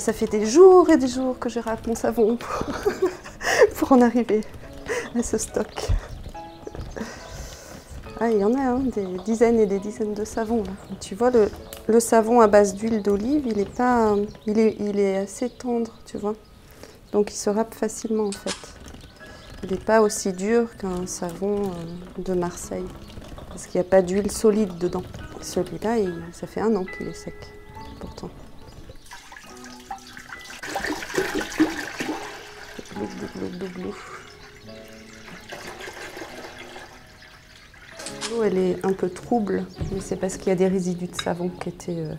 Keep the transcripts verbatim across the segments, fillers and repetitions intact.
ça fait des jours et des jours que je râpe mon savon pour, pour en arriver à ce stock. Ah, il y en a, hein, des dizaines et des dizaines de savons. Là. Tu vois, le, le savon à base d'huile d'olive, il est pas, il est, il est assez tendre, tu vois. Donc il se râpe facilement en fait. Il n'est pas aussi dur qu'un savon de Marseille, parce qu'il n'y a pas d'huile solide dedans. Celui-là, ça fait un an qu'il est sec, pourtant. L'eau, elle est un peu trouble, mais c'est parce qu'il y a des résidus de savon qui étaient, euh,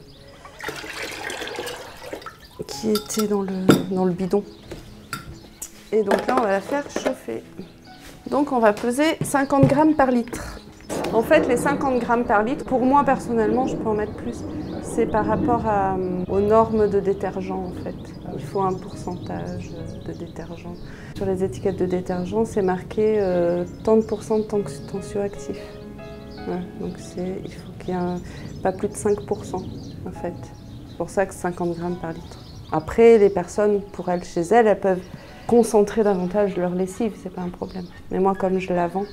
qui étaient dans le, dans le bidon. Et donc là, on va la faire chauffer. Donc on va peser cinquante grammes par litre. En fait, les cinquante grammes par litre, pour moi personnellement, je peux en mettre plus. C'est par rapport à, aux normes de détergent en fait. Il faut un pourcentage de détergent. Sur les étiquettes de détergent, c'est marqué euh, tant de pourcents de tensioactif. Ouais, donc il faut qu'il y ait un, pas plus de cinq pour cent en fait. C'est pour ça que cinquante grammes par litre. Après, les personnes, pour elles, chez elles, elles peuvent concentrer davantage leur lessive, c'est pas un problème. Mais moi, comme je la vends.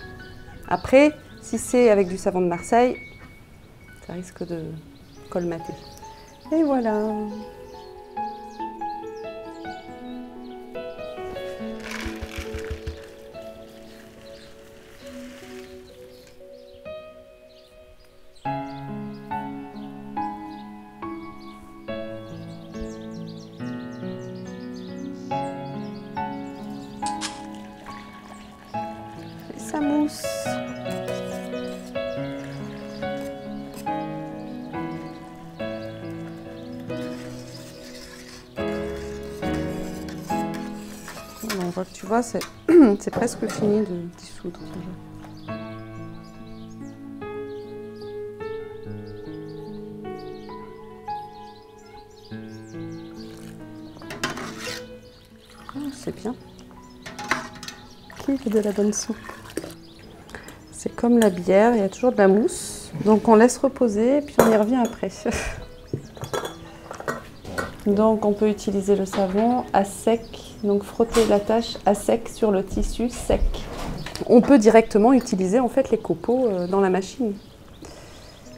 Après, si c'est avec du savon de Marseille, ça risque de colmater. Et voilà. Sa mousse. On voit que tu vois, c'est presque fini de dissoudre déjà. Oh, c'est bien. Qui veut de la bonne soupe? C'est comme la bière, il y a toujours de la mousse. Donc on laisse reposer et puis on y revient après. Donc on peut utiliser le savon à sec, donc frotter la tâche à sec sur le tissu sec. On peut directement utiliser en fait les copeaux dans la machine,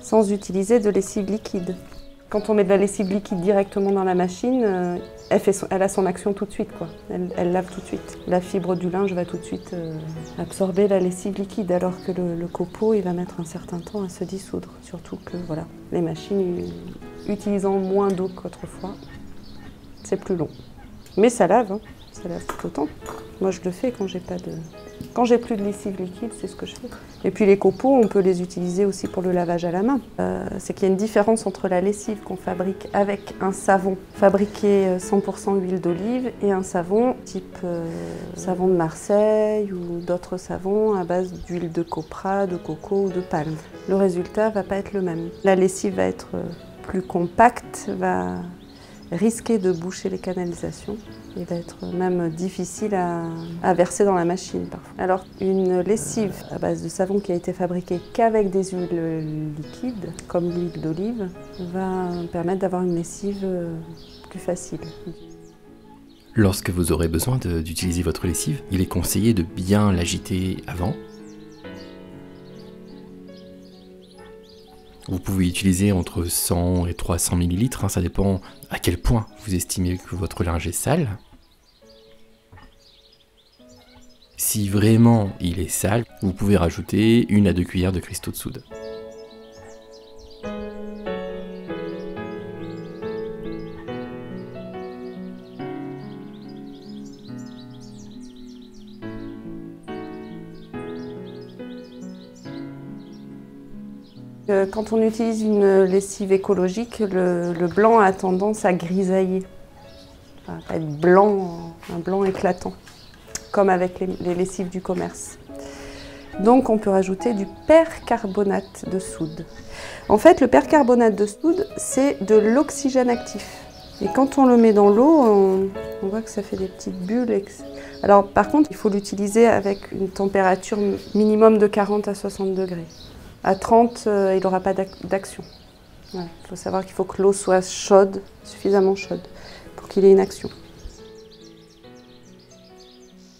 sans utiliser de lessive liquide. Quand on met de la lessive liquide directement dans la machine, elle, fait son, elle a son action tout de suite, quoi. Elle, elle lave tout de suite. La fibre du linge va tout de suite euh, absorber la lessive liquide, alors que le, le copeau, il va mettre un certain temps à se dissoudre. Surtout que voilà, les machines utilisant moins d'eau qu'autrefois, c'est plus long. Mais ça lave, hein. Ça lave tout autant. Moi, je le fais quand j'ai pas de, quand j'ai plus de lessive liquide, c'est ce que je fais. Et puis les copeaux, on peut les utiliser aussi pour le lavage à la main. Euh, c'est qu'il y a une différence entre la lessive qu'on fabrique avec un savon fabriqué cent pour cent huile d'olive et un savon type euh, savon de Marseille ou d'autres savons à base d'huile de copra, de coco ou de palme. Le résultat va pas être le même. La lessive va être plus compacte, va risquer de boucher les canalisations. Il va être même difficile à, à verser dans la machine parfois. Alors une lessive à base de savon qui a été fabriquée qu'avec des huiles liquides, comme l'huile d'olive, va permettre d'avoir une lessive plus facile. Lorsque vous aurez besoin d'utiliser votre lessive, il est conseillé de bien l'agiter avant. Vous pouvez utiliser entre cent et trois cents millilitres, hein, ça dépend à quel point vous estimez que votre linge est sale. Si vraiment il est sale, vous pouvez rajouter une à deux cuillères de cristaux de soude. Quand on utilise une lessive écologique, le, le blanc a tendance à grisailler, à être blanc, un blanc éclatant, comme avec les, les lessives du commerce. Donc on peut rajouter du percarbonate de soude. En fait, le percarbonate de soude, c'est de l'oxygène actif. Et quand on le met dans l'eau, on, on voit que ça fait des petites bulles. Alors par contre, il faut l'utiliser avec une température minimum de quarante à soixante degrés. À trente, euh, il n'aura pas d'action. Ouais, il faut savoir qu'il faut que l'eau soit chaude, suffisamment chaude, pour qu'il ait une action.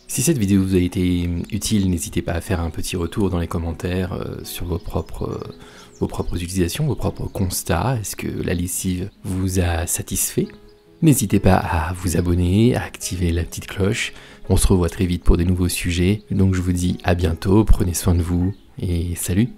Si cette vidéo vous a été utile, n'hésitez pas à faire un petit retour dans les commentaires euh, sur vos propres, euh, vos propres utilisations, vos propres constats. Est-ce que la lessive vous a satisfait? N'hésitez pas à vous abonner, à activer la petite cloche. On se revoit très vite pour des nouveaux sujets. Donc je vous dis à bientôt, prenez soin de vous et salut!